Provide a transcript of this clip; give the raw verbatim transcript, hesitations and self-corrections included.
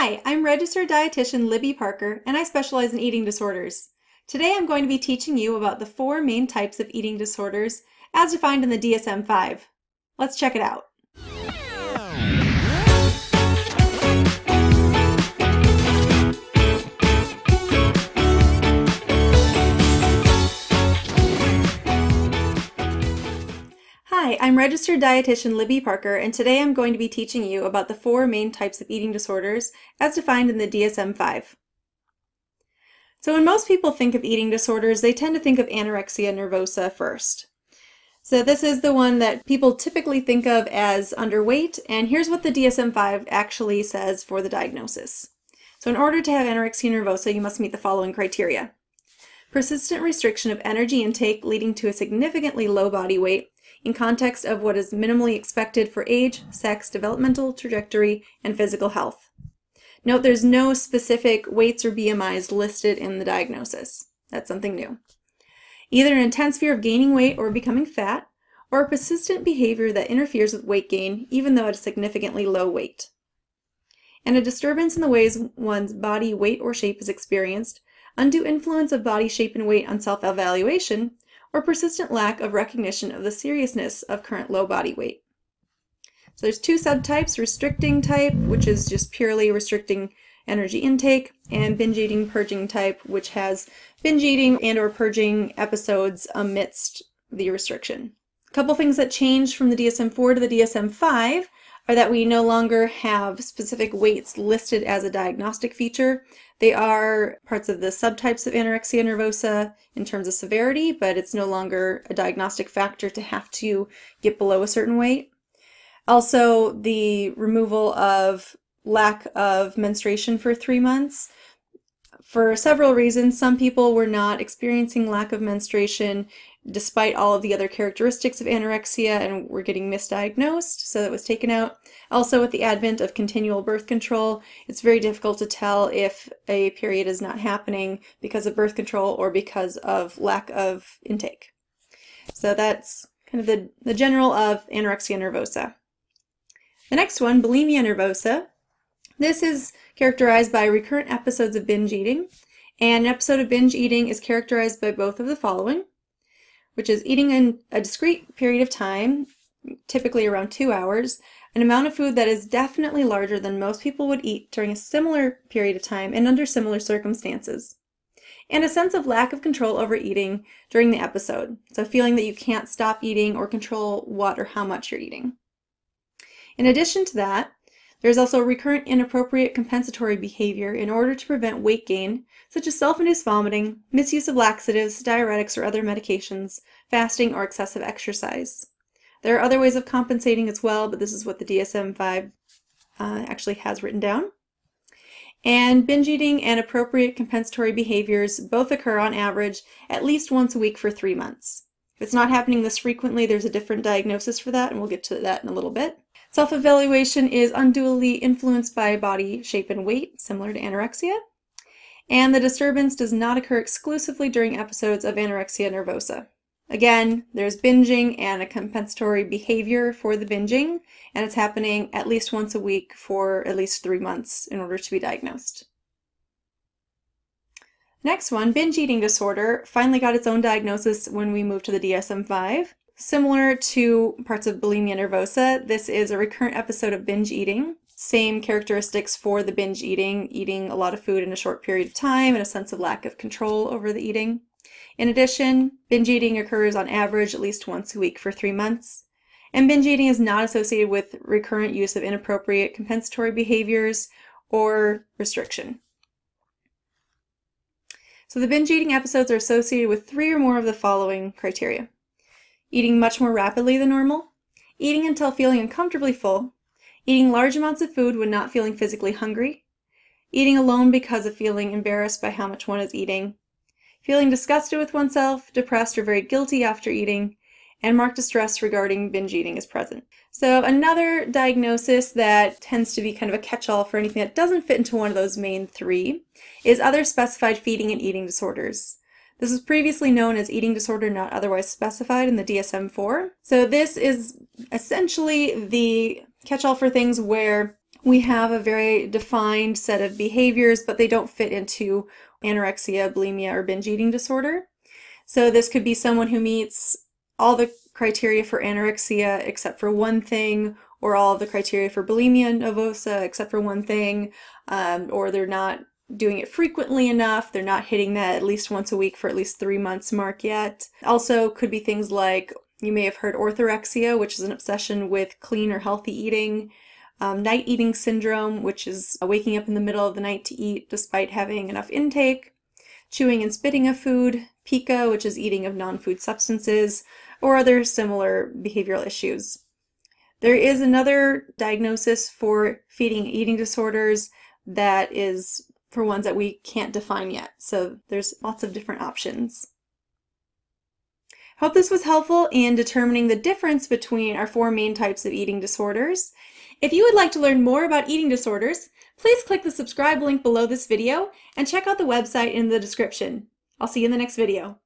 Hi, I'm registered dietitian Libby Parker, and I specialize in eating disorders. Today I'm going to be teaching you about the four main types of eating disorders as defined in the D S M five. Let's check it out. Hi, I'm registered dietitian Libby Parker, and today I'm going to be teaching you about the four main types of eating disorders as defined in the D S M five. So when most people think of eating disorders, they tend to think of anorexia nervosa first. So this is the one that people typically think of as underweight, and here's what the D S M five actually says for the diagnosis. So in order to have anorexia nervosa, you must meet the following criteria. Persistent restriction of energy intake leading to a significantly low body weight, in context of what is minimally expected for age, sex, developmental trajectory, and physical health. Note there's no specific weights or B M Is listed in the diagnosis. That's something new. Either an intense fear of gaining weight or becoming fat, or a persistent behavior that interferes with weight gain, even though at a significantly low weight. And a disturbance in the ways one's body weight or shape is experienced, undue influence of body shape and weight on self-evaluation, or persistent lack of recognition of the seriousness of current low body weight. So there's two subtypes, restricting type, which is just purely restricting energy intake, and binge eating purging type, which has binge eating and or purging episodes amidst the restriction. A couple things that changed from the D S M four to the D S M five are that we no longer have specific weights listed as a diagnostic feature. They are parts of the subtypes of anorexia nervosa in terms of severity, but it's no longer a diagnostic factor to have to get below a certain weight. Also, the removal of lack of menstruation for three months. For several reasons, some people were not experiencing lack of menstruation despite all of the other characteristics of anorexia and were getting misdiagnosed, so that was taken out. Also, with the advent of continual birth control, it's very difficult to tell if a period is not happening because of birth control or because of lack of intake. So that's kind of the, the general of anorexia nervosa. The next one, bulimia nervosa. This is characterized by recurrent episodes of binge eating, and an episode of binge eating is characterized by both of the following, which is eating in a discrete period of time, typically around two hours, an amount of food that is definitely larger than most people would eat during a similar period of time and under similar circumstances, and a sense of lack of control over eating during the episode, so feeling that you can't stop eating or control what or how much you're eating. In addition to that, there's also recurrent inappropriate compensatory behavior in order to prevent weight gain, such as self-induced vomiting, misuse of laxatives, diuretics or other medications, fasting, or excessive exercise. There are other ways of compensating as well, but this is what the D S M five uh, actually has written down. And binge eating and appropriate compensatory behaviors both occur on average at least once a week for three months. If it's not happening this frequently, there's a different diagnosis for that, and we'll get to that in a little bit. Self-evaluation is unduly influenced by body shape and weight, similar to anorexia. And the disturbance does not occur exclusively during episodes of anorexia nervosa. Again, there's binging and a compensatory behavior for the binging, and it's happening at least once a week for at least three months in order to be diagnosed. Next one, binge eating disorder, finally got its own diagnosis when we moved to the D S M five. Similar to parts of bulimia nervosa, this is a recurrent episode of binge eating. Same characteristics for the binge eating, eating a lot of food in a short period of time and a sense of lack of control over the eating. In addition, binge eating occurs on average at least once a week for three months. And binge eating is not associated with recurrent use of inappropriate compensatory behaviors or restriction. So the binge eating episodes are associated with three or more of the following criteria. Eating much more rapidly than normal, eating until feeling uncomfortably full, eating large amounts of food when not feeling physically hungry, eating alone because of feeling embarrassed by how much one is eating, feeling disgusted with oneself, depressed or very guilty after eating, and marked distress regarding binge eating is present. So another diagnosis that tends to be kind of a catch-all for anything that doesn't fit into one of those main three is other specified feeding and eating disorders. This was previously known as eating disorder not otherwise specified in the D S M four. So this is essentially the catch-all for things where we have a very defined set of behaviors, but they don't fit into anorexia, bulimia, or binge eating disorder. So this could be someone who meets all the criteria for anorexia except for one thing, or all of the criteria for bulimia nervosa except for one thing, um, or they're not doing it frequently enough, they're not hitting that at least once a week for at least three months mark yet. Also could be things like, you may have heard orthorexia, which is an obsession with clean or healthy eating, um, night eating syndrome, which is waking up in the middle of the night to eat despite having enough intake, chewing and spitting of food, Pica, which is eating of non-food substances, or other similar behavioral issues. There is another diagnosis for feeding and eating disorders that is for ones that we can't define yet, so there's lots of different options. Hope this was helpful in determining the difference between our four main types of eating disorders. If you would like to learn more about eating disorders, please click the subscribe link below this video and check out the website in the description. I'll see you in the next video.